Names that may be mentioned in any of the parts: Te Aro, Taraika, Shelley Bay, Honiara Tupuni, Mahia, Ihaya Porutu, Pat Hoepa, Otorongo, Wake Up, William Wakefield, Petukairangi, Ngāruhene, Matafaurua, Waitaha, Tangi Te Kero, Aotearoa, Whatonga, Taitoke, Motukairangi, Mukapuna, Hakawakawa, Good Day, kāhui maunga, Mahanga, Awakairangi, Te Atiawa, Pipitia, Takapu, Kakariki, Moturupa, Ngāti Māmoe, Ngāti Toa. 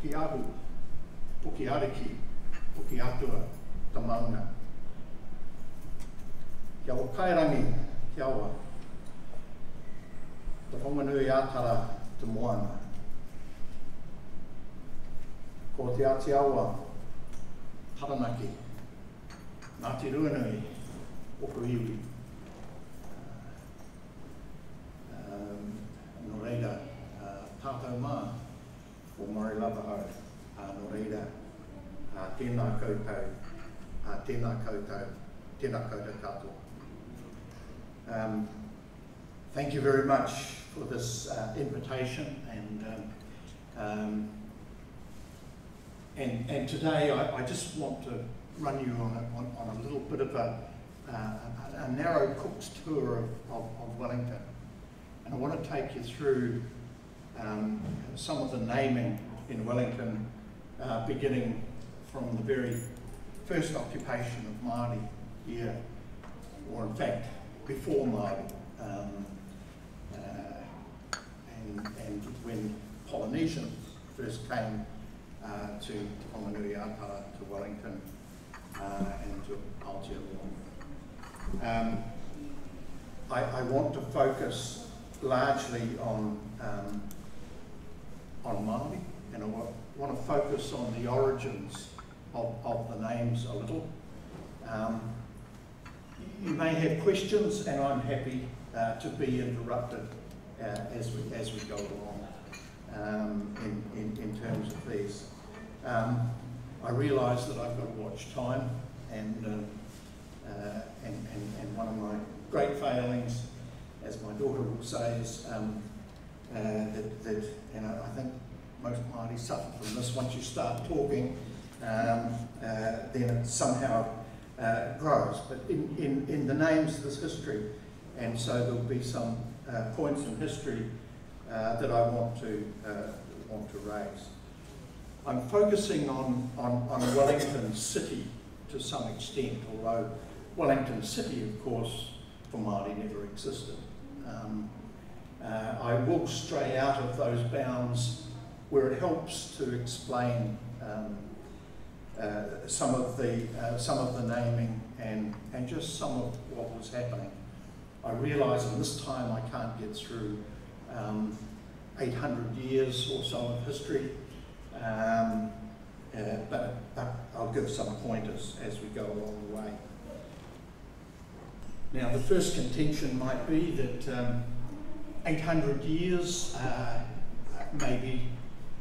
Poki ahu, poki ariki, poki atua, ta maunga. Kia o kairangi, kia oa, ta whanganui ātara te moana. Ko Te Atiawa, Taranaki, Ngāti Ruane, Oruiti, no reira, tātou mā, Omaru Kaikuru, no reira, tēnā koutou katoa. Thank you very much for this invitation, and today I just want to run you on a little bit of a narrow Cook's tour of Wellington. And I want to take you through some of the naming in Wellington, beginning from the very first occupation of Māori here, or in fact, before Māori, and when Polynesians first came to Te Pāmanui Aapara, to Wellington, and to Aotearoa. I want to focus largely on Māori, and I want to focus on the origins of the names a little. You may have questions, and I'm happy to be interrupted as we go along in terms of these. I realise that I've got to watch time, and one of my great failings, as my daughter will say, is that, and I think most Māori suffer from this, once you start talking, then it somehow grows. But in the names, there's history, and so there'll be some points in history that I want to raise. I'm focusing on Wellington City to some extent, although Wellington City, of course, for Māori never existed. I will stray out of those bounds where it helps to explain some of the naming and just some of what was happening. I realise in this time I can't get through 800 years or so of history, but I'll give some pointers as we go along the way. Now, the first contention might be that 800 years may be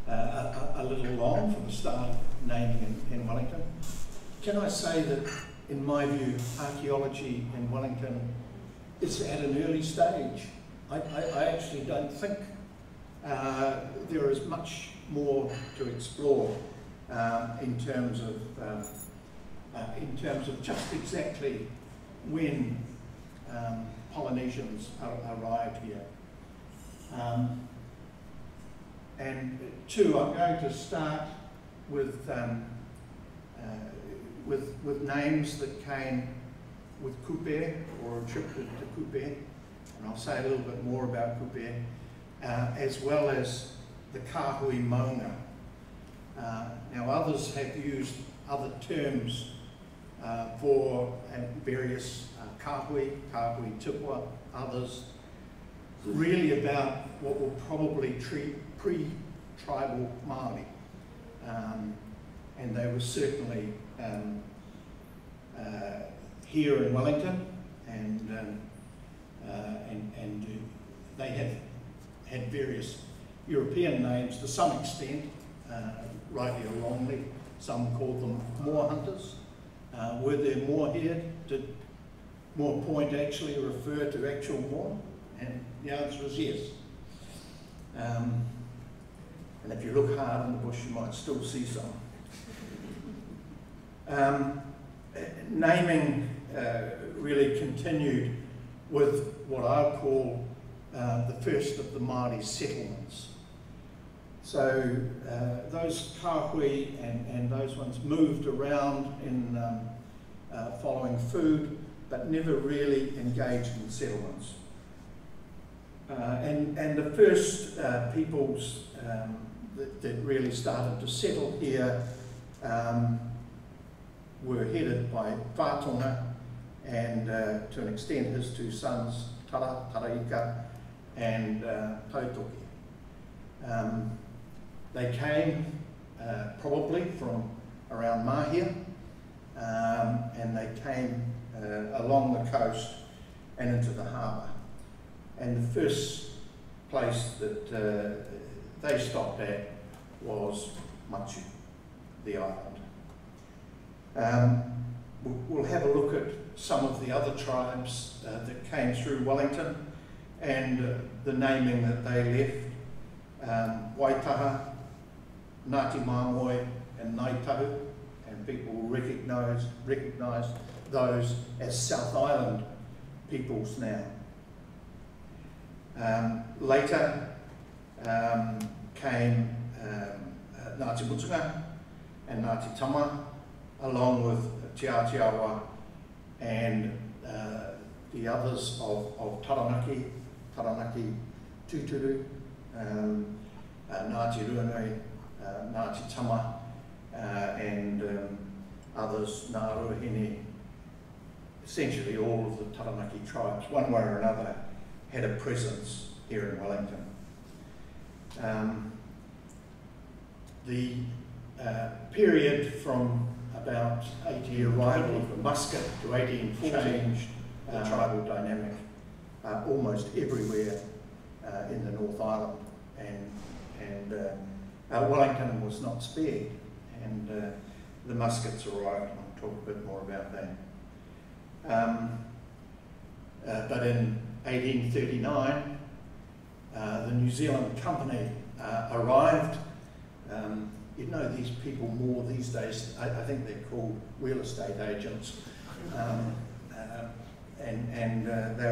a little long for the start of naming in Wellington. Can I say that, in my view, archaeology in Wellington is at an early stage? I actually don't think there is much more to explore in terms of just exactly when Polynesians arrived here. And two, I'm going to start with names that came with Kupe or attributed to Kupe, and I'll say a little bit more about Kupe, as well as the kāhui maunga. Now, others have used other terms for various kāhui, kāhui tipua, others, really about what will probably pre-tribal Māori. And they were certainly here in Wellington, and they have had various European names to some extent, rightly or wrongly. Some called them moor hunters. Were there moor here? Did Moor Point actually refer to actual moor? And the answer is yes. And if you look hard in the bush, you might still see some. Naming really continued with what I call the first of the Māori settlements. So those kāhui and those ones moved around in following food, but never really engaged in settlements. And the first peoples that really started to settle here were headed by Whatonga and to an extent his two sons, Taraika and Taitoke. They came probably from around Mahia, and they came along the coast and into the harbour. And the first place that they stopped at was Machu, the island. We'll have a look at some of the other tribes that came through Wellington and the naming that they left. Waitaha, Ngāti Māmoe and Ngāi Tahu, and people recognise those as South Island peoples now. Later came Ngāti Mutunga and Ngāti Tama, along with Te Atiawa and the others of Taranaki Tuturu, Ngāti Ruane, Ngāti Tama, and others, Ngāruhene. Essentially all of the Taranaki tribes, one way or another, had a presence here in Wellington. The period from about 80 arrival of the musket to 1814 changed the tribal dynamic almost everywhere in the North Island. And Wellington was not spared, and the muskets arrived, and I'll talk a bit more about that. But in 1839, the New Zealand Company arrived. You know these people more these days, I think they're called real estate agents. They're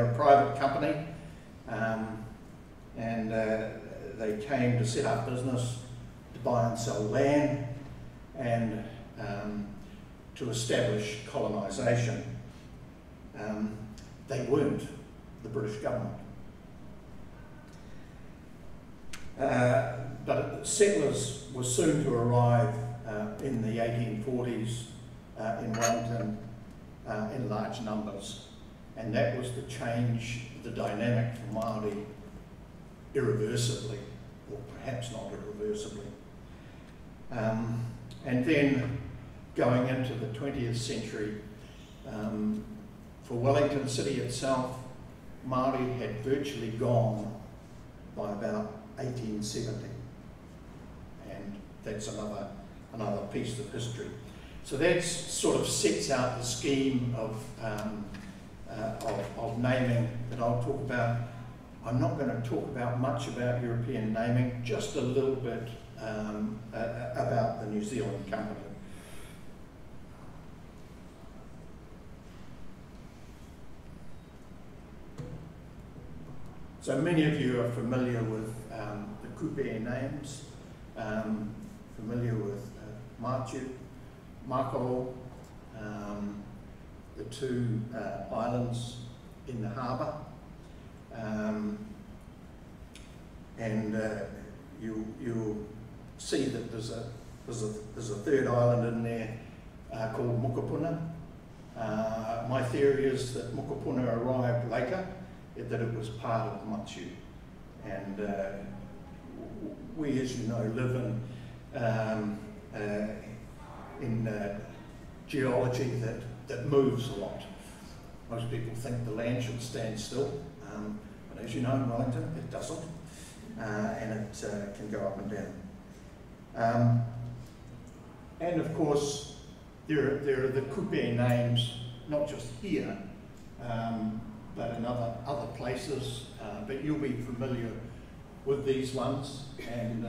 a private company, they came to set up business, to buy and sell land, and to establish colonisation. They weren't the British government. But settlers were soon to arrive in the 1840s in Wellington in large numbers, and that was to change the dynamic for Māori irreversibly, or perhaps not irreversibly. And then going into the 20th century, for Wellington City itself, Māori had virtually gone by about 1870. And that's another piece of history. So that sort of sets out the scheme of naming that I'll talk about. I'm not going to talk about much about European naming, just a little bit about the New Zealand Company. So many of you are familiar with the Kupe names, familiar with Matiu, Makaro, the two islands in the harbour, you'll see that there's a third island in there called Mukapuna. My theory is that Mukapuna arrived later, that it was part of Machu. And we, as you know, live in geology that moves a lot. Most people think the land should stand still, but as you know in Wellington, it doesn't, and it can go up and down. And of course, there are the Kupe names, not just here, but in other places, but you'll be familiar with these ones, and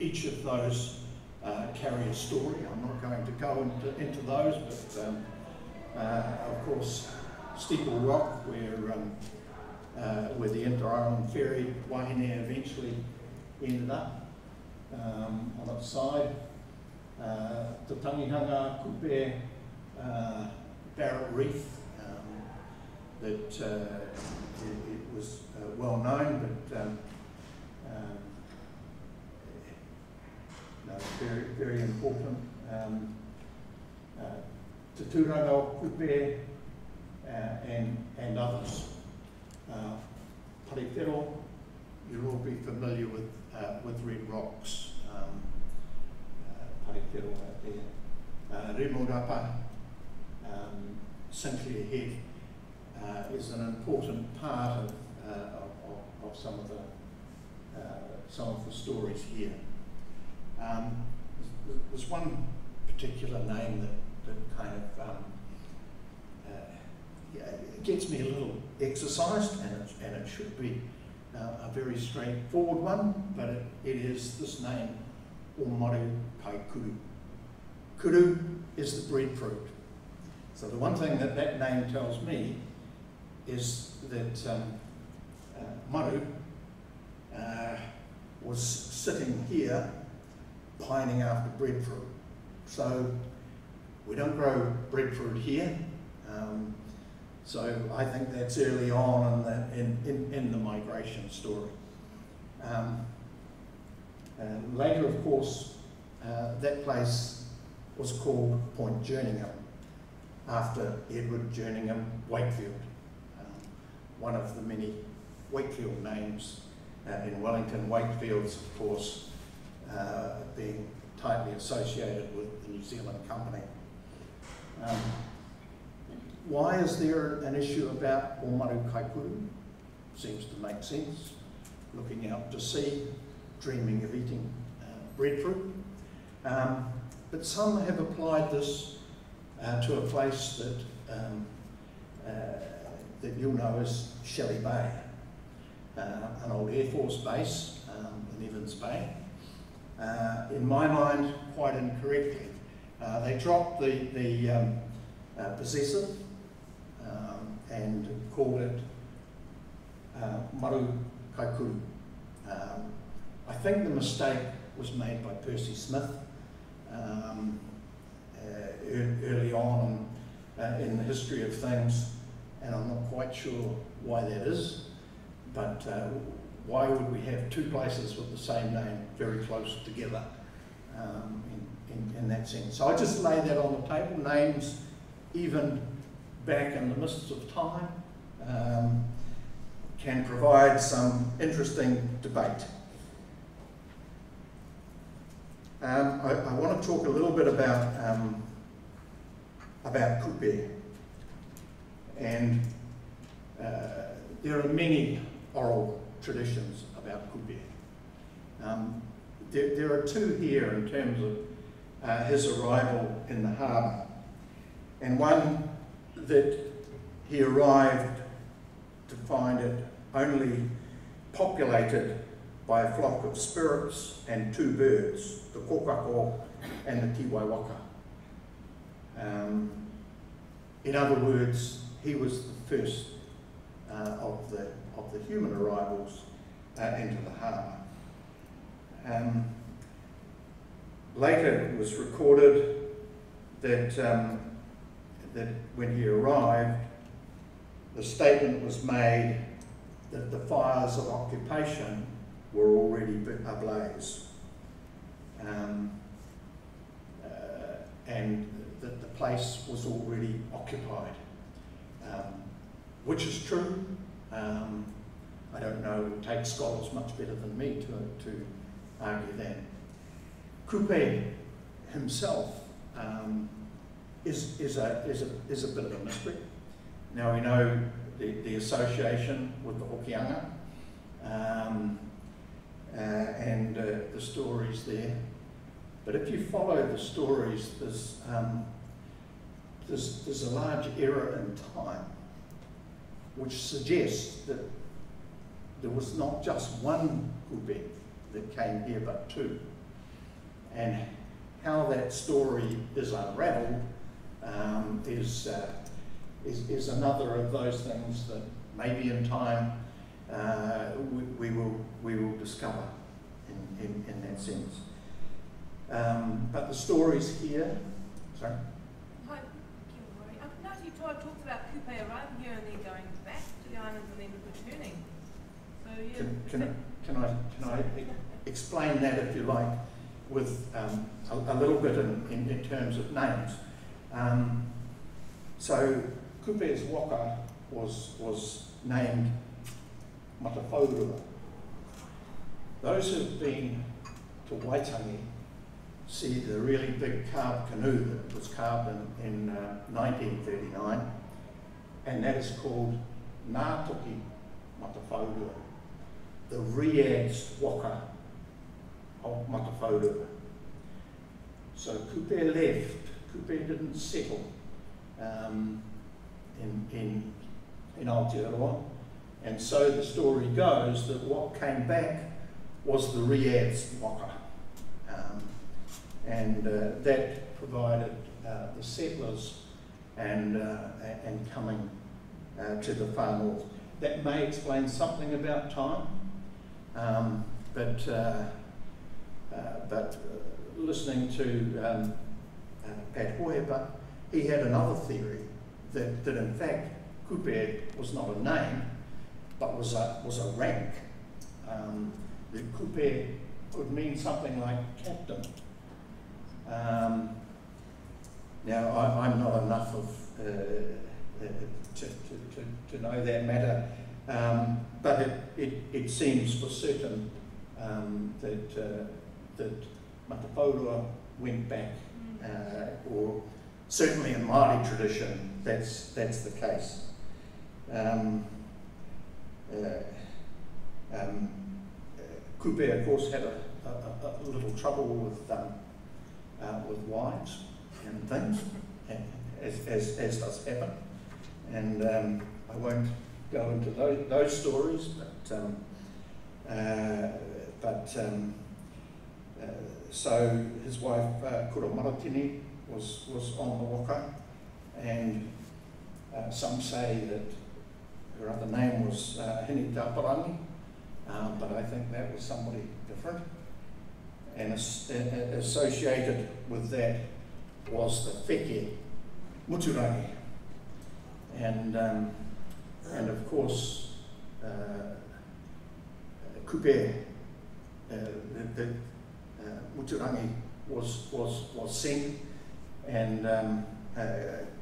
Each of those carry a story. I'm not going to go into those, but of course, Steeple Rock, where the inter-island ferry Wahinea eventually ended up on its side. Te Tangihanga, Kupe, Barrett Reef, that it was well known, but no, very, very important. Te Tūranga, Kupe, and others. Pariwero, you'll all be familiar with red rocks. Pariwero out there. Remorapa, Sinclair Head, is an important part of some of the stories here. There's one particular name that kind of it gets me a little exercised, and it should be a very straightforward one, but it is this name, Omaru Kaikuru. Kuru is the breadfruit. So the one thing that name tells me is that Maru was sitting here pining after breadfruit. So we don't grow breadfruit here. So I think that's early on in the migration story. Later, of course, that place was called Point Jerningham, after Edward Jerningham Wakefield, one of the many Wakefield names in Wellington. Wakefields, of course, being tightly associated with the New Zealand Company. Why is there an issue about Omaru Kaikuru? Seems to make sense. Looking out to sea, dreaming of eating breadfruit. But some have applied this to a place that that you'll know as Shelley Bay, an old Air Force base in Evans Bay. In my mind, quite incorrectly, they dropped the possessive and called it Maru Kaikuru. I think the mistake was made by Percy Smith early on in the history of things, and I'm not quite sure why that is, but why would we have two places with the same name very close together in that sense? So I just lay that on the table. Names, even back in the mists of time, can provide some interesting debate. I want to talk a little bit about Kupe, and there are many oral traditions about Kupe. There are two here in terms of his arrival in the harbour, and one that he arrived to find it only populated by a flock of spirits and two birds, the kokako and the tiwaiwaka. In other words, he was the first of the human arrivals into the harbour. Later it was recorded that that when he arrived, the statement was made that the fires of occupation were already ablaze, and that the place was already occupied, which is true. I don't know, it would take scholars much better than me to argue that. Kupe himself is a bit of a mystery. Now we know the association with the Hokianga, and the stories there. But if you follow the stories, there's a large error in time, which suggests that there was not just one Kupe that came here, but two. and how that story is unraveled is another of those things that maybe in time we will discover in that sense. But the stories here, sorry. Hi, Kim. Ngāti Toa talked about Kupe arriving here and then going back to the islands and then returning. So yeah. Can I explain that, if you like, with a little bit in terms of names? So Kupe's waka was named Matafaurua. Those who've been to Waitangi see the really big carved canoe that was carved in 1939, and that is called Ngātoki Matafaurua, the re-axed waka of Matafaurua. So Kupe left. Kupe didn't settle in Aotearoa, and so the story goes that what came back was the re-axed waka, and that provided the settlers and coming to the far north. That may explain something about time, but listening to Pat Hoepa, he had another theory that in fact Kupe was not a name, but was a rank. That Kupe would mean something like captain. Now I'm not enough of to know that matter, but it seems for certain that Matafaurua went back, or certainly in Māori tradition that's the case. Kupe, of course, had a little trouble with wives and things, as does happen. And I won't go into those stories, but so his wife Kura Maratini was on the waka, and some say that her other name was Hini Taparangi, but I think that was somebody different. And associated with that was the wheke, Mutunga. And of course, Kupe, the Muturangi was sent, and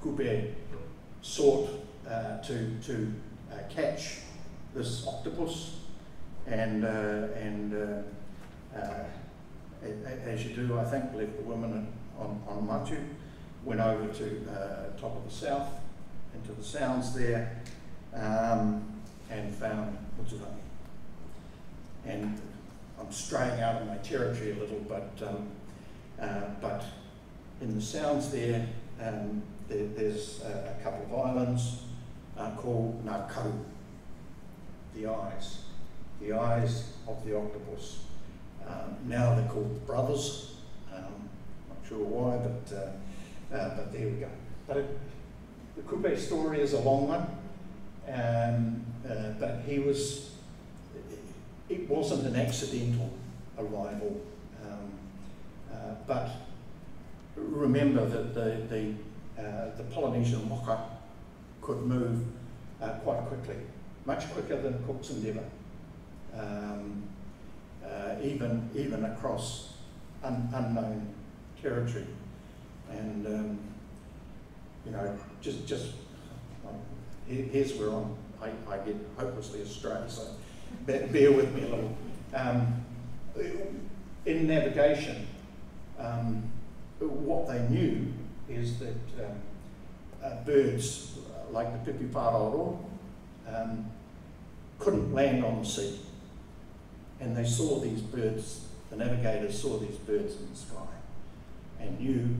Kupe sought to catch this octopus, and as you do, I think, left the women on Machu, went over to top of the south, into the sounds there, and found Motukairangi. And I'm straying out of my territory a little, but in the sounds there, there's a couple of islands called Nakaru, the eyes of the octopus. Now they're called the brothers. Not sure why, but there we go. But the Kupe story is a long one, but it wasn't an accidental arrival. But remember that the Polynesian waka could move quite quickly, much quicker than Cook's endeavour. Even across unknown territory, and you know, here's where I get hopelessly astray. So bear with me a little. In navigation, what they knew is that birds like the pipipāroro couldn't land on the sea. And they saw these birds, the navigators saw these birds in the sky and knew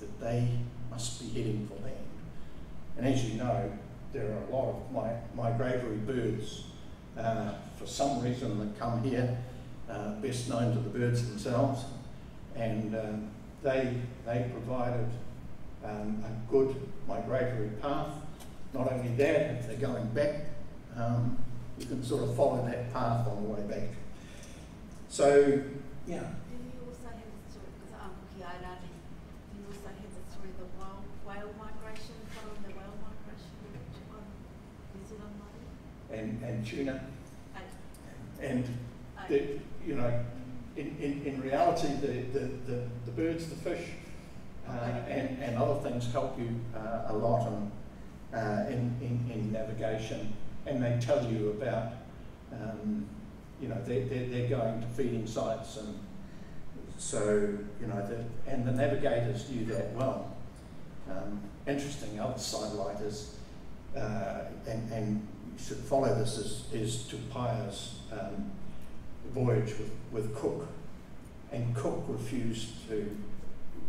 that they must be heading for land. And as you know, there are a lot of migratory birds, for some reason, that come here, best known to the birds themselves, and they provided a good migratory path. Not only that, if they're going back, you can sort of follow that path on the way back. So, yeah. Then you also have the story, because you also have the story of the whale migration, following the whale migration on New Zealand Māori. And tuna. And you know, in reality, the birds, the fish, and other things help you a lot in navigation, and they tell you about you know, they're going to feeding sites, and so you know and the navigators knew that well. Interesting other sidelight is and you should follow this is Tupaia's voyage with Cook, and Cook refused to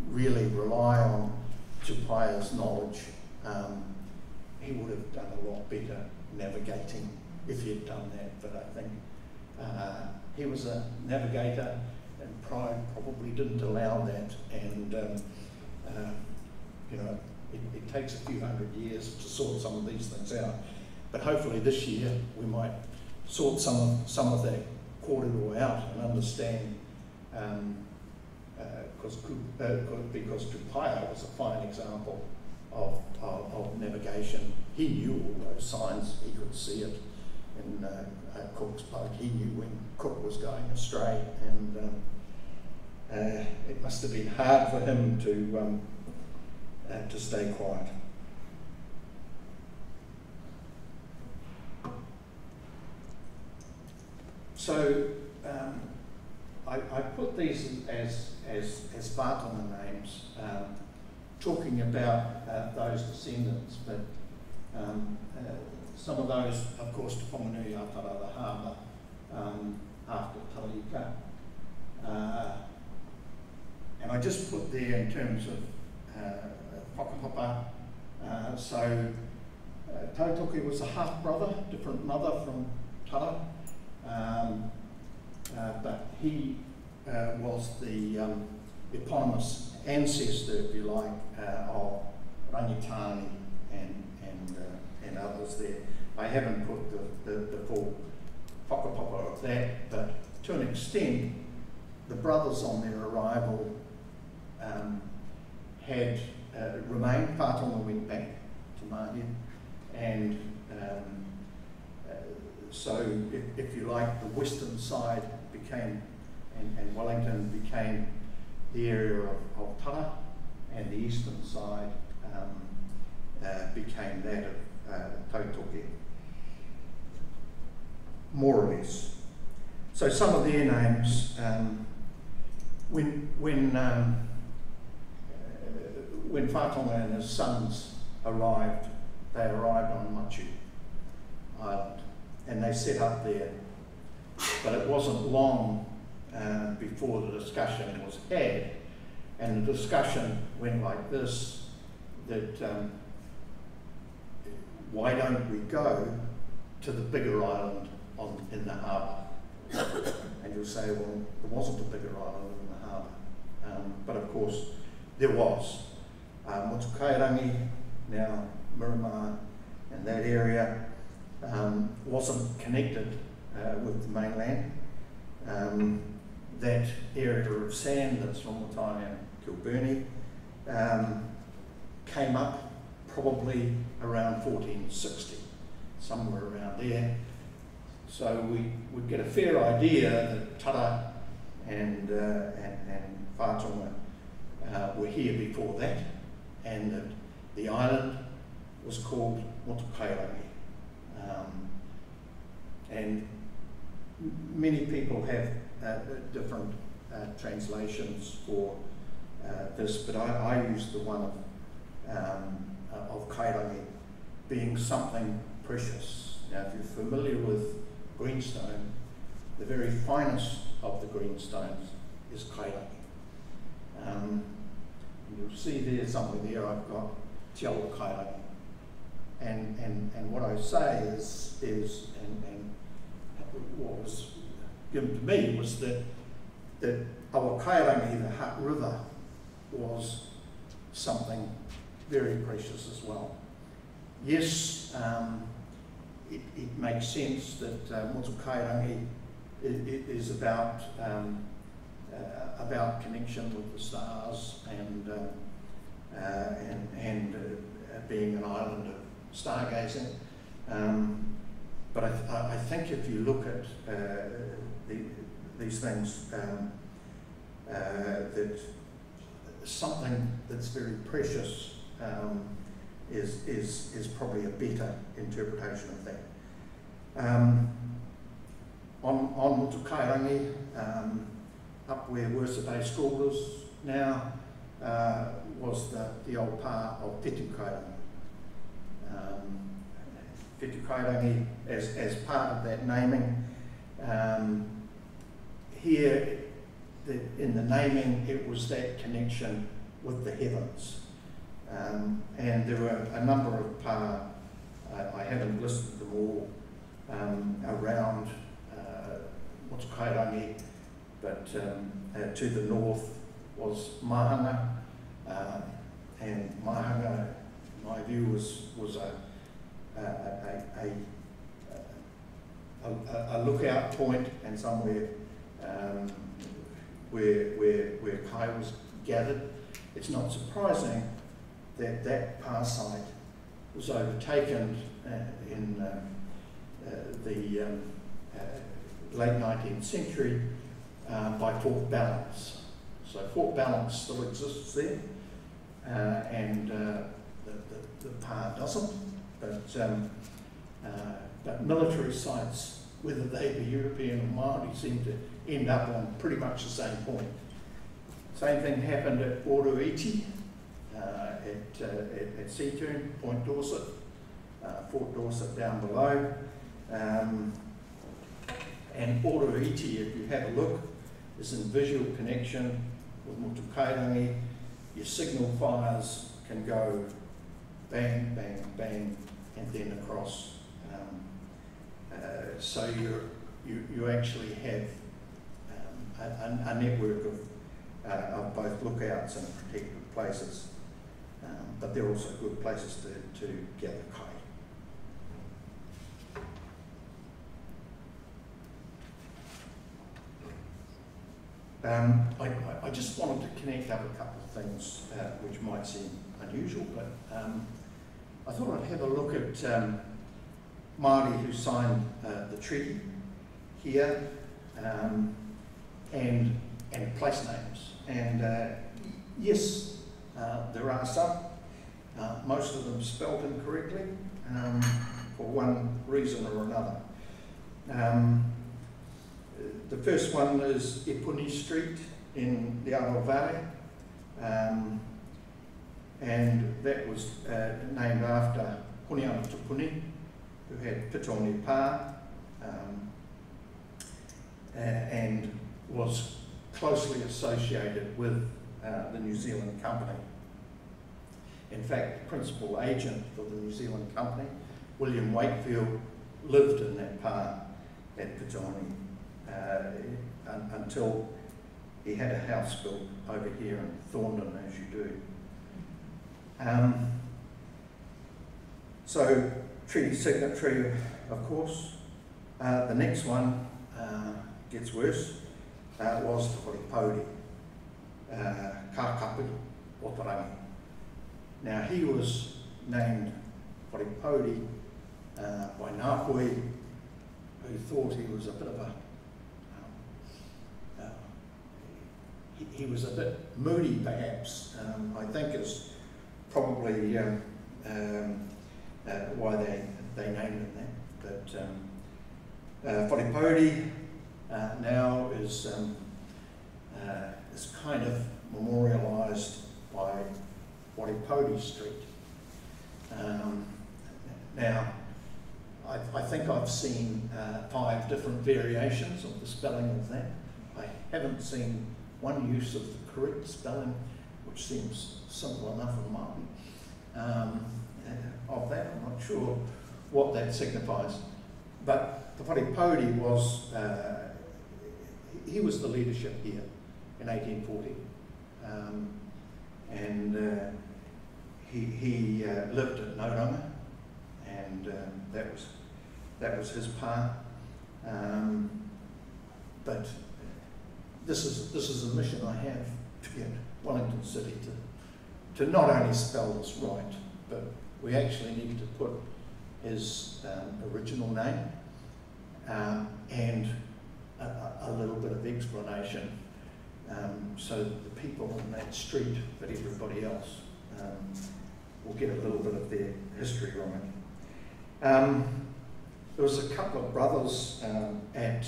really rely on Tupaia's knowledge. He would have done a lot better navigating if he had done that, but I think he was a navigator and pride probably didn't allow that, and you know, it takes a few hundred years to sort some of these things out, but hopefully this year we might sort some of that corridor out and understand, because Tupaia was a fine example of navigation. He knew all those signs, he could see it in Cook's boat. He knew when Cook was going astray, and it must have been hard for him to stay quiet. So I put these as Whatonga names, talking about those descendants, but some of those, of course, Te Pāmanui Aapara, the harbour after Taraika. And I just put there in terms of whakapapa, so Taitoke was a half-brother, different mother from Tara, but he was the eponymous ancestor, if you like, of Rangitani and others there. I haven't put the full whakapapa of that, but to an extent, the brothers on their arrival had remained. Whatonga went back to Mahia, and so, if you like, the western side became, and Wellington became the area of Tara, and the eastern side became that of Taitoke, more or less. So some of their names, when Whatonga and his sons arrived, they arrived on Machu Island, and they set up there. But it wasn't long before the discussion was had, and the discussion went like this, that why don't we go to the bigger island in the harbour? And you'll say, well, there wasn't a bigger island in the harbour. But of course, there was. Motukairangi, now Miramar, and that area wasn't connected with the mainland. That area of sand that's from the time in Kilburnie came up probably around 1460, somewhere around there. So we get a fair idea that Tara and Whatonga were here before that, and that the island was called Motukairangi. And many people have different translations for this, but I use the one of kairangi being something precious. Now, if you're familiar with greenstone, the very finest of the greenstones is kairangi. And you'll see there, somewhere there, I've got Te Atiawa kairangi. And what I say is what was given to me was that that Awakairangi, the Hutt River, was something very precious as well. Yes, it makes sense that Motukairangi is about connection with the stars and being an island of stargazing. But I think if you look at these things, that something that's very precious is probably a better interpretation of that. On Motukairangi, up where Worcester Day School is now, was the old pa of Petukairangi. Petukairangi, as part of that naming, here in the naming it was that connection with the heavens. And there were a number of pa, I haven't listed them all, around Motukairangi, but to the north was Mahanga, and Mahanga, in my view, was a lookout point and somewhere where kai was gathered. It's not surprising that that pa site was overtaken in the late 19th century by Fort Balance. So Fort Balance still exists there, and the pa doesn't. But military sites, whether they be European or Māori, seem to end up on pretty much the same point. Same thing happened at Oruiti, at Seaturn, Point Dorset, Fort Dorset down below. And Oruiti, if you have a look, is in visual connection with Motukairangi. Your signal fires can go bang, bang, bang, and then across. So you actually have a network of both lookouts and protected places, but they're also good places to gather kai. I just wanted to connect up a couple of things which might seem unusual, but I thought I'd have a look at Māori who signed the treaty here, and place names. And yes, there are some, most of them spelt incorrectly for one reason or another. The first one is Epuni Street in the Aotearoa Valley, and that was named after Honiara Tupuni, who had Pitoni Pa, and was closely associated with the New Zealand Company. In fact, the principal agent of the New Zealand Company, William Wakefield, lived in that pa at Pitoni until he had a house built over here in Thorndon, as you do. So, treaty signatory, of course. The next one gets worse. Was Te Horipori, Kākapi Otarangi. Now he was named Horipori by Ngāhui, who thought he was a bit of a he was a bit moody, perhaps. I think is probably why they named him that. But Whatonga now is kind of memorialised by Whatonga Street. Now, I think I've seen 5 different variations of the spelling of that. I haven't seen one use of the correct spelling, which seems simple enough in mine. Of that, I'm not sure what that signifies, but the Whaipori was he was the leadership here in 1840. He lived at Nauranga, and that was his pa. But this is a mission I have to get Wellington City to not only spell this right, but we actually need to put his original name and a little bit of explanation, so that the people on that street, but everybody else, will get a little bit of their history right. There was a couple of brothers at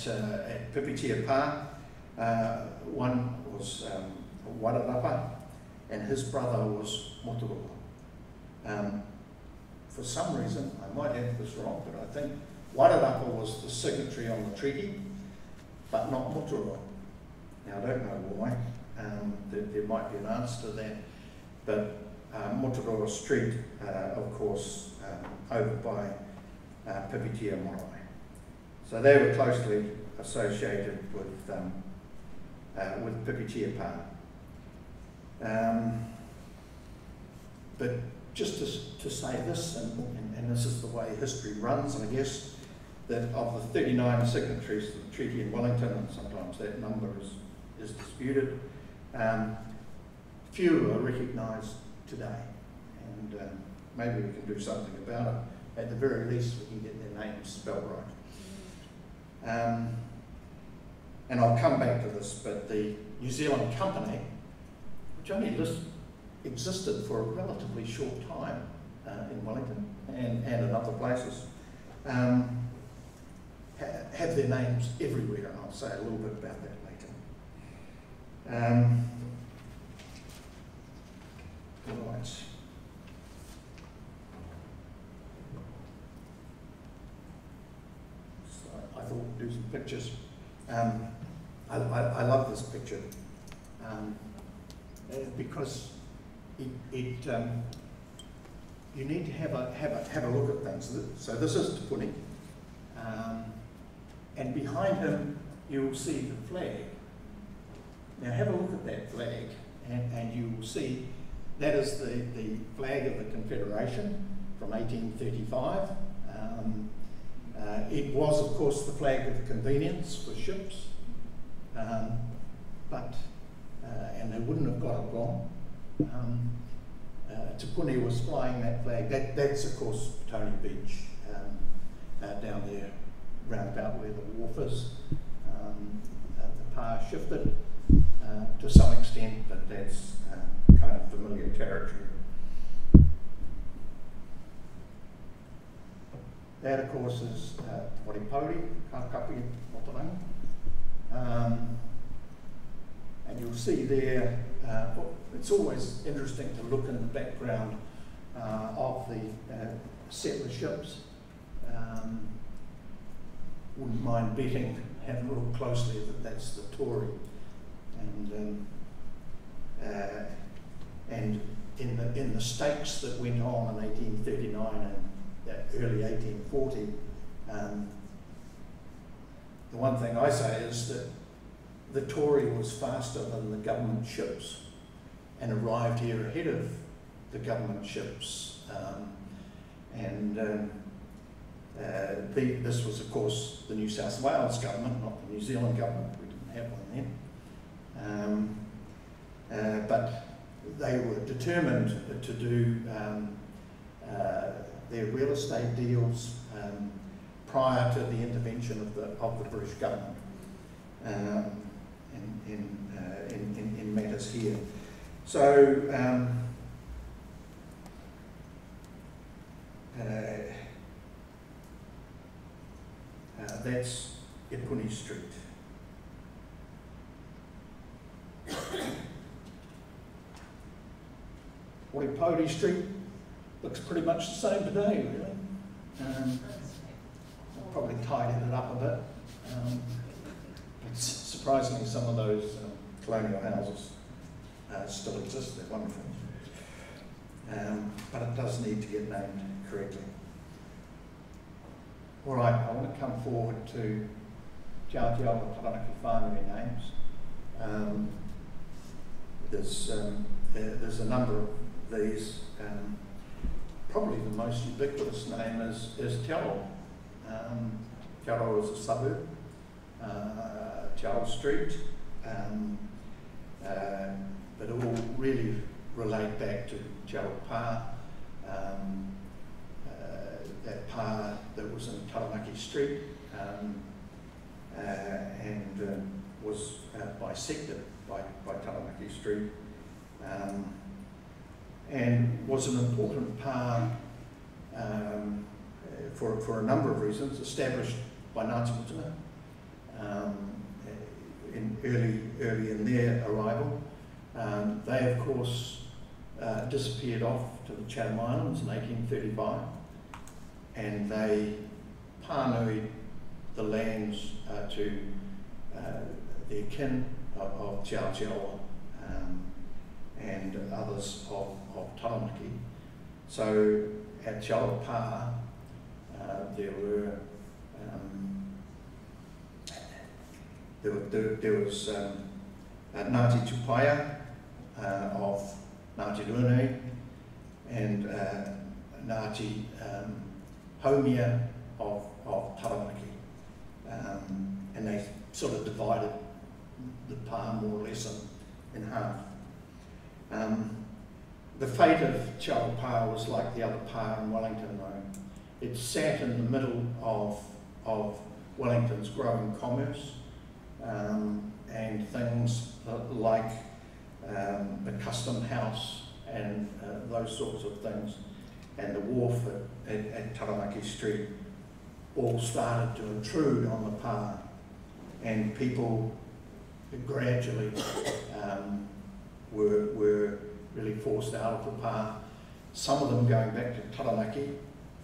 Pipitia Pa. One was Wairarapa, and his brother was Moturupa. For some reason, I might have this wrong, but I think Wairarapa was the signatory on the treaty, but not Moturupa. Now, I don't know why. There might be an answer to that. But Moturupa Street, of course, over by Pipitia Marae. So they were closely associated with Pipitia Pa. But just to say this, and this is the way history runs, I guess, that of the 39 signatories to the treaty in Wellington, and sometimes that number is disputed, few are recognised today. And maybe we can do something about it. At the very least, we can get their names spelled right. And I'll come back to this, but the New Zealand Company, which only existed for a relatively short time in Wellington and in other places, have their names everywhere, and I'll say a little bit about that later. Right. So I thought we'd do some pictures. I love this picture because it you need to have a look at things. So this is Te Puni, and behind him you will see the flag. Now have a look at that flag, and you will see that is the flag of the Confederation from 1835. It was, of course, the flag of convenience for ships, and they wouldn't have got it wrong. Te Puni was flying that flag. That's, of course, Tony Beach down there, round about where the wharf is. The power shifted to some extent, but that's kind of familiar territory. That, of course, is Waripauri, Kākapi Motoranga. And you'll see there, it's always interesting to look in the background of the settler ships. Wouldn't mind betting, have a look closely, that that's the Tory. And in the stakes that went on in 1839 and early 1840, the one thing I say is that the Tory was faster than the government ships and arrived here ahead of the government ships. This was, of course, the New South Wales government, not the New Zealand government. We didn't have one then. But they were determined to do their real estate deals prior to the intervention of the British government in matters here. So that's Epuni Street. Waipori Street looks pretty much the same today, really. I've probably tidied it up a bit. It's surprisingly, some of those colonial houses still exist. They're wonderful. But it does need to get named correctly. All right, I want to come forward to Te Atiawa or Taranaki whānui names. There's a number of these. Probably the most ubiquitous name is Te Aro. Te Aro is a suburb. Te Aro Street. But all really relate back to Te Aro Pā, that pā that was in Taranaki Street and was bisected by Taranaki Street and was an important pā for a number of reasons, established by Ngāti Mutunga early in their arrival. They, of course, disappeared off to the Chatham Islands in 1835, and they pānuied the lands to their kin of Te Atiawa and others of Taranaki. So at Te Aro Pā, there was Ngāti Tupaya of Ngāti Ruane and Ngāti Haumea of Taranaki. And they sort of divided the pā more or less in half. The fate of Te Aro Pā was like the other pā in Wellington Road. It sat in the middle of Wellington's growing commerce. And things like the custom house and those sorts of things, and the wharf at Taranaki Street all started to intrude on the pā, and people gradually were really forced out of the pā, some of them going back to Taranaki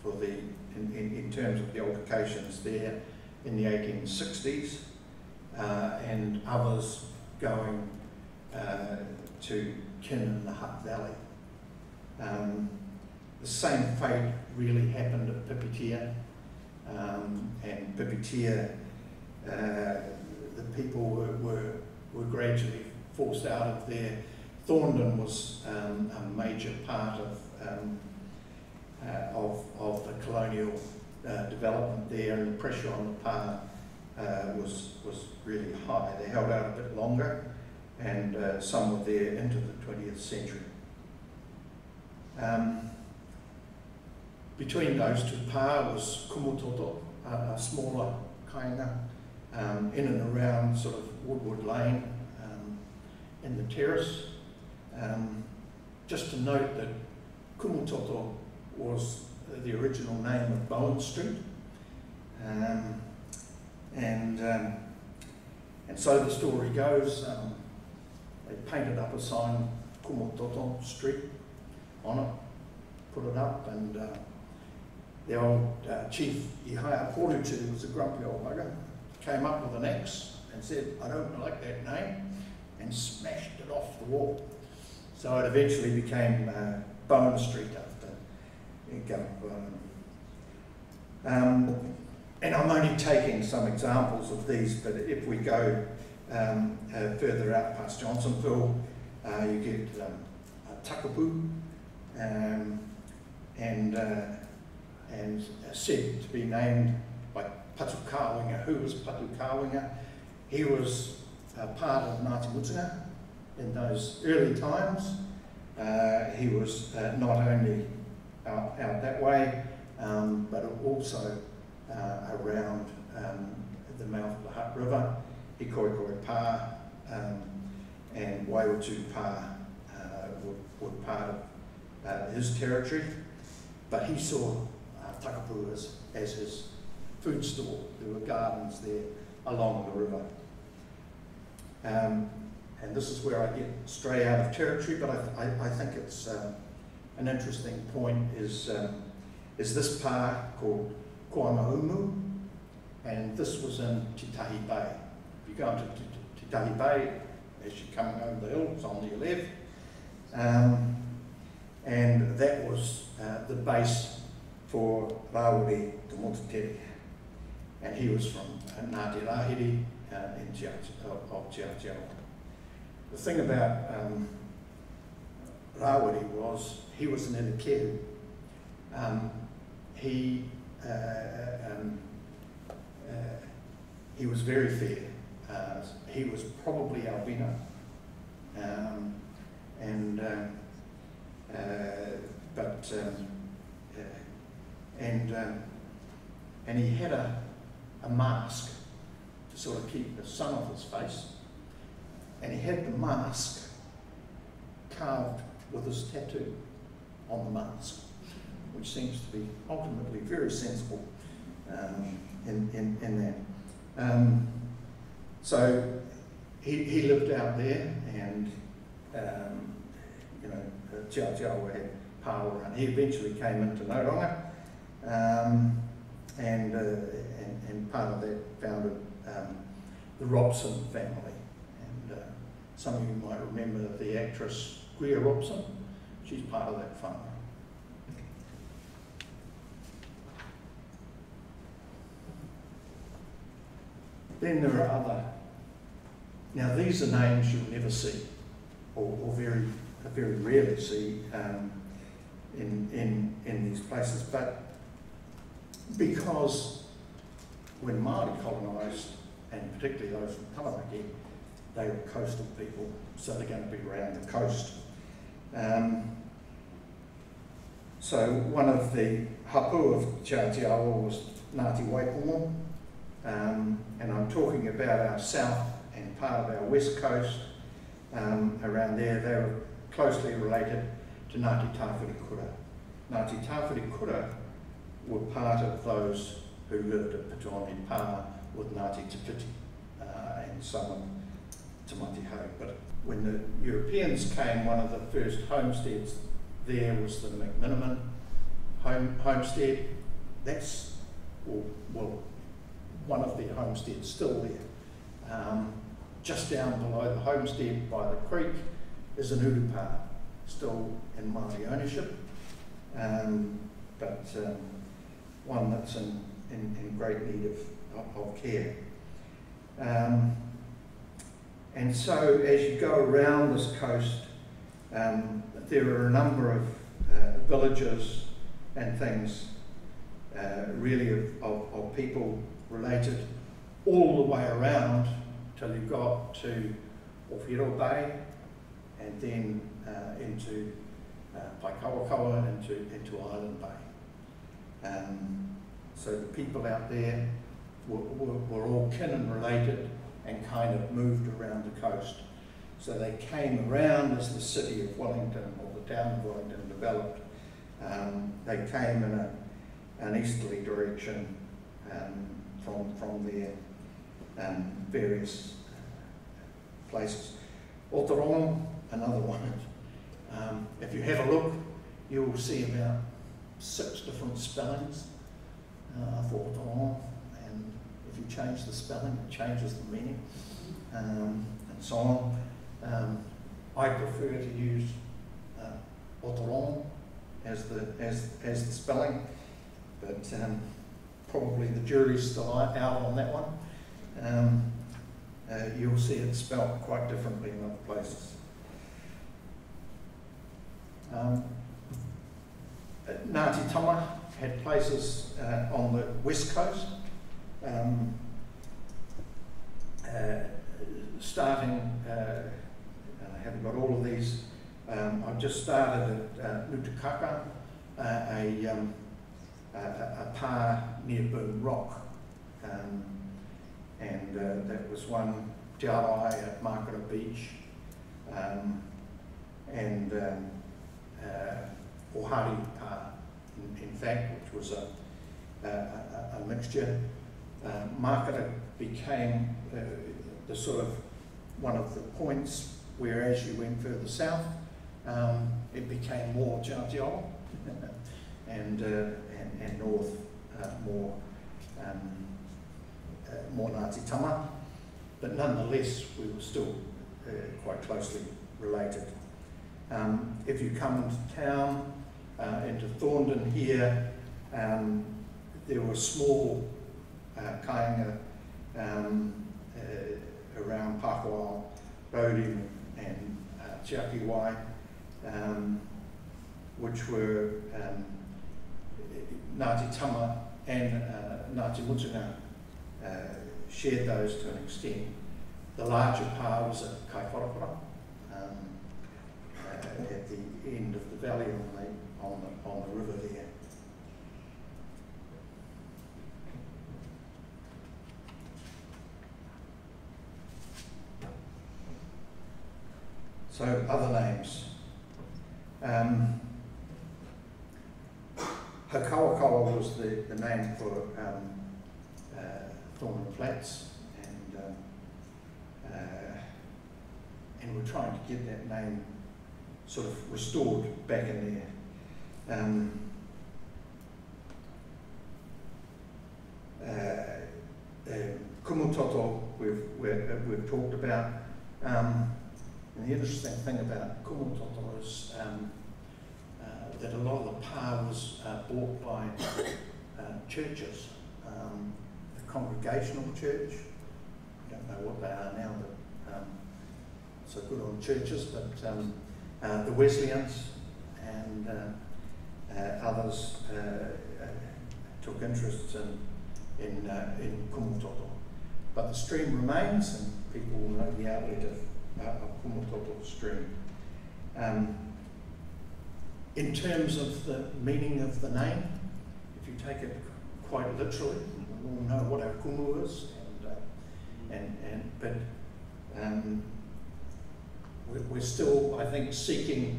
for the in terms of the altercations there in the 1860s. And others going to kin in the Hutt Valley. The same fate really happened at Pipitia, and Pipitia, the people were gradually forced out of there. Thorndon was a major part of the colonial development there, and the pressure on the pā was really high. They held out a bit longer, and some were there into the 20th century. Between those two pā was Kumototo, a smaller kainga, in and around sort of Woodward Lane, in the terrace. Just to note that Kumototo was the original name of Bowen Street. And so the story goes, they painted up a sign, Kumototo Street, on it, put it up, and the old chief, Ihaya Porutu, was a grumpy old bugger, came up with an axe and said, "I don't like that name," and smashed it off the wall. So it eventually became Bowen Street after Governor Bowen. And I'm only taking some examples of these, but if we go further out past Johnsonville, you get Takapu, and said to be named by Patu Kāwinga. Who was Patu Kāwinga? He was part of Ngāti Mutunga in those early times. He was not only out that way, but also around the mouth of the Hutt River, Hikoikoi Pā and Waiutu Pā were part of his territory, but he saw Takapu as his food store. There were gardens there along the river. And this is where I get stray out of territory, but I think it's an interesting point is this pā called Kuanaumu, and this was in Titahi Bay. If you go into Titahi Bay, as you're coming over the hill, it's on your left, and that was the base for Rāore Te Motu Tere. and he was from Ngāti Rāhiri in Te Atiawa. The thing about Rawiri was he was an inner he was very fair. He was probably albino, and he had a mask to sort of keep the sun off his face, and he had the mask carved with his tattoo on the mask, which seems to be ultimately very sensible in that. So he lived out there, and you know, Te Atiawa had power, and he eventually came into Nauranga, and part of that founded the Robson family. And some of you might remember the actress Greer Robson. She's part of that family. Then there are other. Now these are names you'll never see, or very rarely see in these places. But because when Māori colonised, and particularly those from Taranaki, they were coastal people, so they're going to be around the coast. So one of the hapu of Te Atiawa was Ngāti Waipungo, and I'm talking about our south and part of our west coast around there. They were closely related to Ngāti Tawhirikura. Ngāti Tawhirikura were part of those who lived at Pātoni Pā with Ngāti Te Piti and some of Tamatiho. But when the Europeans came, one of the first homesteads there was the McMiniman homestead. That's, well, one of their homesteads still there. Just down below the homestead by the creek is an urupa, still in Māori ownership, but one that's in great need of care. And so as you go around this coast, there are a number of villages and things really of people related all the way around till you got to Ohiro Bay, and then into Paikawakoa, into Island Bay. So the people out there were all kin and related, and kind of moved around the coast. So they came around as the city of Wellington, or the town of Wellington, developed. They came in an easterly direction from their various places. Otorongo, another one. If you have a look, you will see about 6 different spellings for Otorongo, and if you change the spelling, it changes the meaning, and so on. I prefer to use Otorongo as the spelling, but probably the jury's still out on that one. You'll see it spelled quite differently in other places. Ngāti Tama had places on the west coast, starting, I haven't got all of these, I've just started at Nutukaka, a pa near Boom Rock, and that was one, Te Arai at Makaro Beach, and Ohari Pa, in fact, which was a mixture. Makaro became the sort of one of the points where, as you went further south, it became more Te Atiawa, and north more Ngāti Tama, but nonetheless we were still quite closely related. If you come into town, into Thorndon here, there were small kāinga around Pakoa, Bowden and Tiakiwai, which were Ngāti Tama and Ngāti Mutunga shared those to an extent. The larger part was at Kaiporapora, at the end of the valley on the river there. So other names. Hakawakawa was the name for Thorndon Flats, and we're trying to get that name sort of restored back in there. Kumu-toto we've talked about, and the interesting thing about Kumu-toto is that a lot of the pa was bought by churches, the Congregational Church. I don't know what they are now, but so good on churches, but the Wesleyans and others took interest in Kumu-toto. But the stream remains, and people will know the outlet of Kumu-toto stream. In terms of the meaning of the name, if you take it quite literally, we all know what our kumu is, but we're still, I think, seeking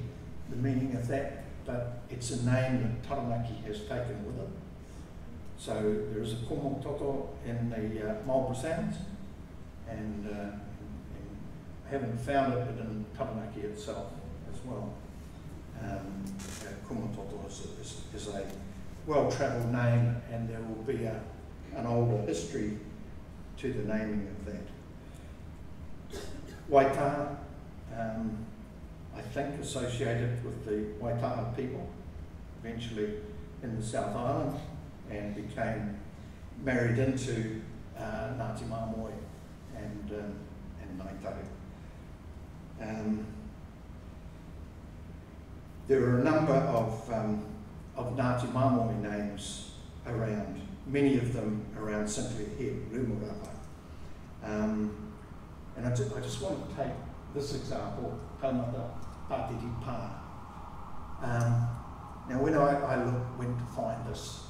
the meaning of that, but it's a name that Taranaki has taken with it. So there is a Kumu-toto in the Marlborough Sounds, and I haven't found it in Taranaki itself as well. Kumu-toto is a well-travelled name, and there will be an older history to the naming of that. Waitaha, I think associated with the Waitaha people, eventually in the South Island, and became married into Ngāti Māmoe and Ngāi Tahu. There are a number of Ngāti Māmoe names around, many of them around simply here, Rumurapa. And I just want to take this example, Taumata Pātiti Pā. Now when I went to find this,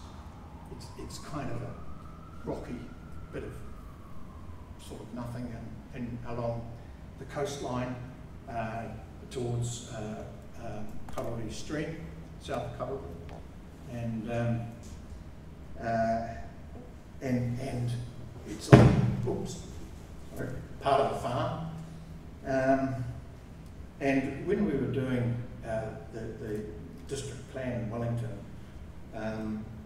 it's kind of a rocky bit of sort of nothing and along the coastline towards Karori Street, South Karori, and it's on, part of the farm. And when we were doing the district plan in Wellington,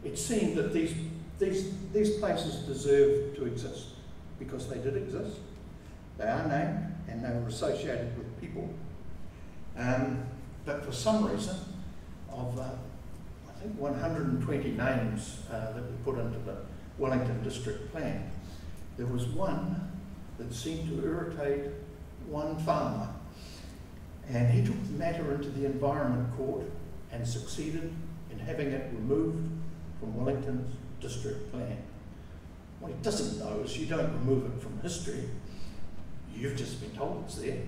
it seemed that these places deserved to exist because they did exist. They are named and they were associated with people. But for some reason, of I think 120 names that we put into the Wellington district plan, there was one that seemed to irritate one farmer. And he took the matter into the Environment Court and succeeded in having it removed from Wellington's district plan. What he doesn't know is you don't remove it from history. You've just been told it's there.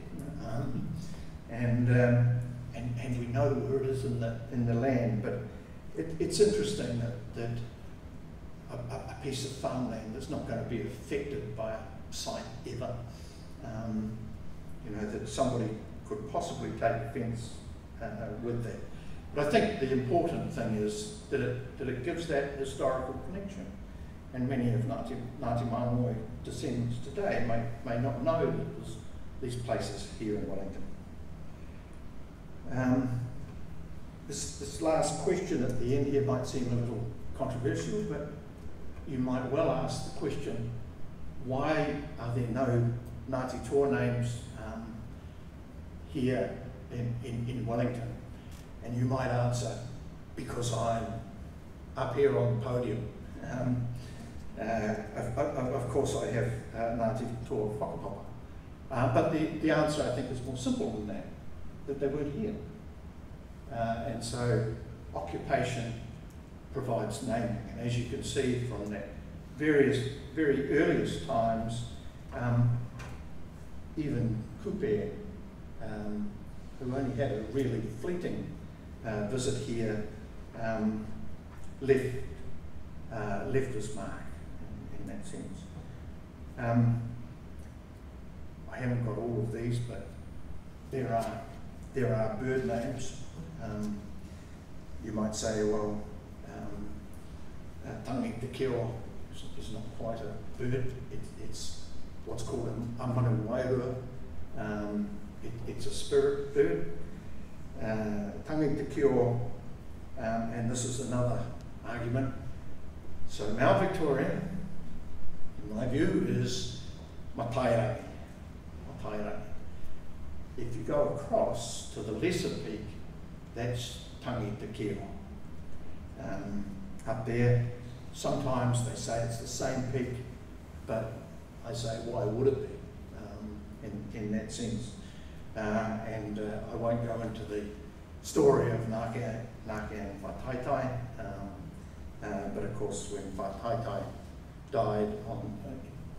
And we know where it is in the land, but it's interesting that a piece of farmland that's not going to be affected by a site ever, you know, that somebody could possibly take offence with that. But I think the important thing is that it gives that historical connection, and many of Ngāti Māmoe descendants today may not know that it was these places here in Wellington. This last question at the end here might seem a little controversial, but you might well ask the question, why are there no Ngāti Toa names here in Wellington? And you might answer, because I'm up here on the podium. Of course I have Ngāti Tō Whakapapa. But the answer, I think, is more simple than that, that they weren't here. And so occupation provides naming. And as you can see from that very earliest times, even Kupe, who only had a really fleeting visit here, left his mark in that sense. I haven't got all of these, but there are bird names. You might say, well, Tangi Te Kero is not quite a bird. It's what's called a manu wairua. It's a spirit bird. Tangi Te Kero, and this is another argument. So Mao Victoria, in my view, is Matairangi. If you go across to the lesser peak, that's Tangi Te Kero. Up there, sometimes they say it's the same peak, but I say, why would it be in that sense? I won't go into the story of Ngāke and Whataitai, but of course when Whataitai died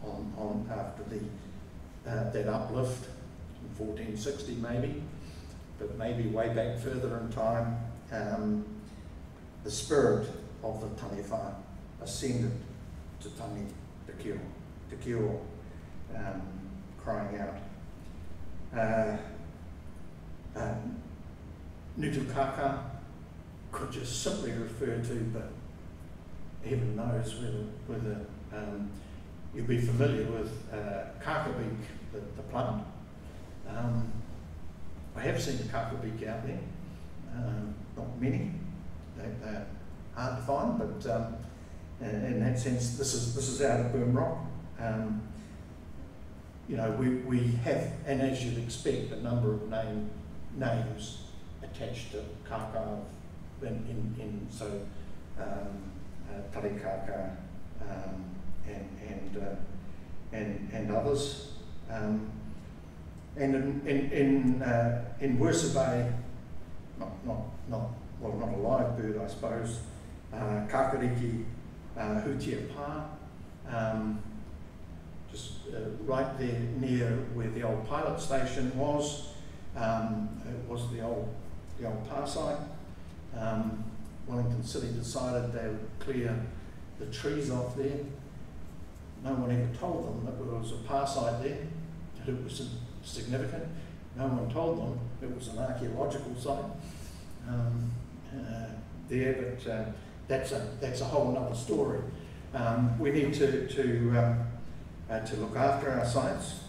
on after the that uplift in 1460 maybe, but maybe way back further in time, the spirit of the Taniwha ascended to Tangi Te Kero, crying out. Nutukaka could just simply refer to, but heaven knows whether you'll be familiar with kakabeak, the plant. I have seen kakabeak out there, not many. They're hard to find, but in that sense, this is out of Boom Rock. You know, we have, and as you'd expect, a number of names attached to kaka, Tarikaka and others, and in Worsabay, not a live bird, I suppose. Kakariki, Hutiapa, just right there near where the old pilot station was. It was the old tar site. Wellington City decided they would clear the trees off there. No one ever told them that there was a tar site there, that it was significant. No one told them it was an archaeological site there, but that's a whole other story. We need to look after our sites,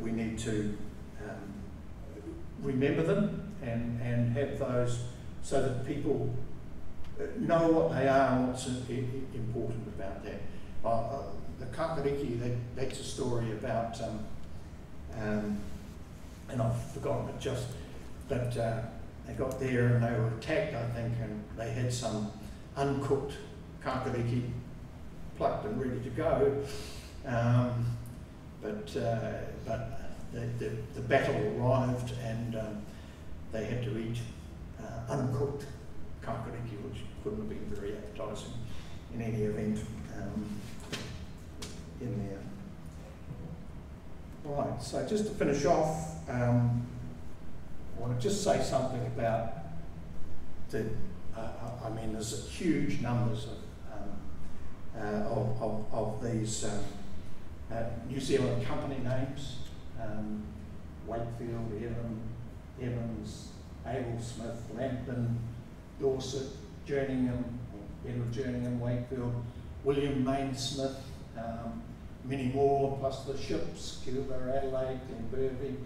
we need to remember them and have those so that people know what they are and what's important about that. The Kakariki, that's a story about, and I've forgotten it just, but they got there and they were attacked, I think, and they had some uncooked Kakariki plucked and ready to go. But the battle arrived and they had to eat uncooked kakariki, which couldn't have been very appetizing in any event in there. Right, so just to finish off, I want to just say something about the, I mean, there's huge numbers of these New Zealand company names, Wakefield, Evans, Abel Smith, Lambton, Dorset, Jerningham, Edward Jerningham Wakefield, William Main Smith, many more, plus the ships, Cuba, Adelaide, Glenburvie,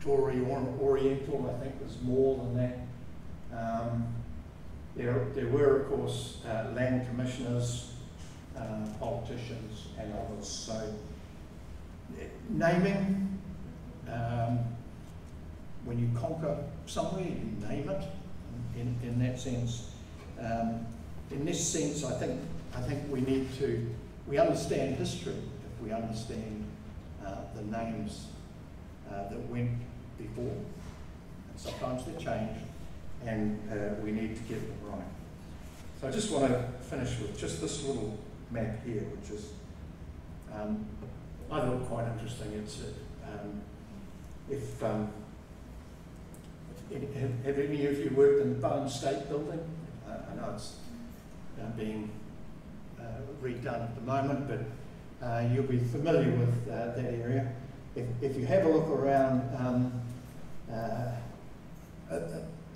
Tory Oriental, I think there's more than that. There were, of course, land commissioners, politicians and others. So naming, when you conquer somewhere, you name it in that sense. In this sense, I think we need to, we understand history if we understand the names that went before, and sometimes they change, and we need to get them right. So I just want to finish with just this little map here, which is, I thought quite interesting. It's have any of you worked in the Bowen State Building? I know it's being redone at the moment, but you'll be familiar with that area. If you have a look around,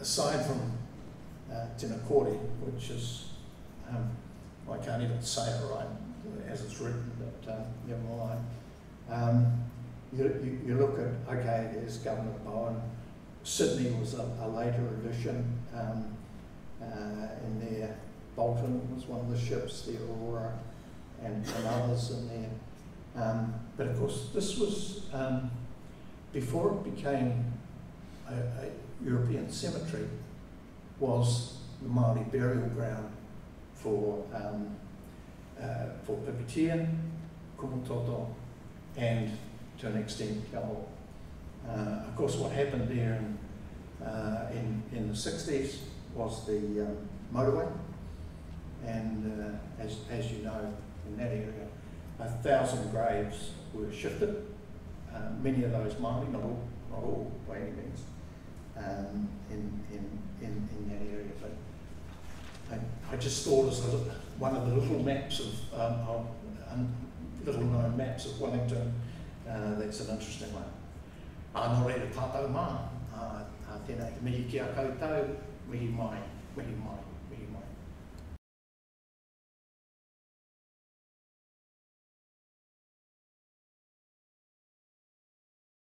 aside from Temakori, which is, I can't even say it right as it's written, but never mind. You look at, okay, there's Governor Bowen. Sydney was a later addition in there. Bolton was one of the ships, the Aurora, and others in there. But of course, this was before it became a European cemetery, was the Māori burial ground for Pipitea, Kumototo, and to an extent Kaho. Of course, what happened there in the 60s was the motorway, and as you know, in that area, 1,000 graves were shifted. Many of those Māori, not all by any means, in that area. But I just thought as one of the little maps of little known maps of Wellington, that's an interesting one. Ano reira tātou mā, tēnei mihi kia koutou, mihi mai, mihi mai.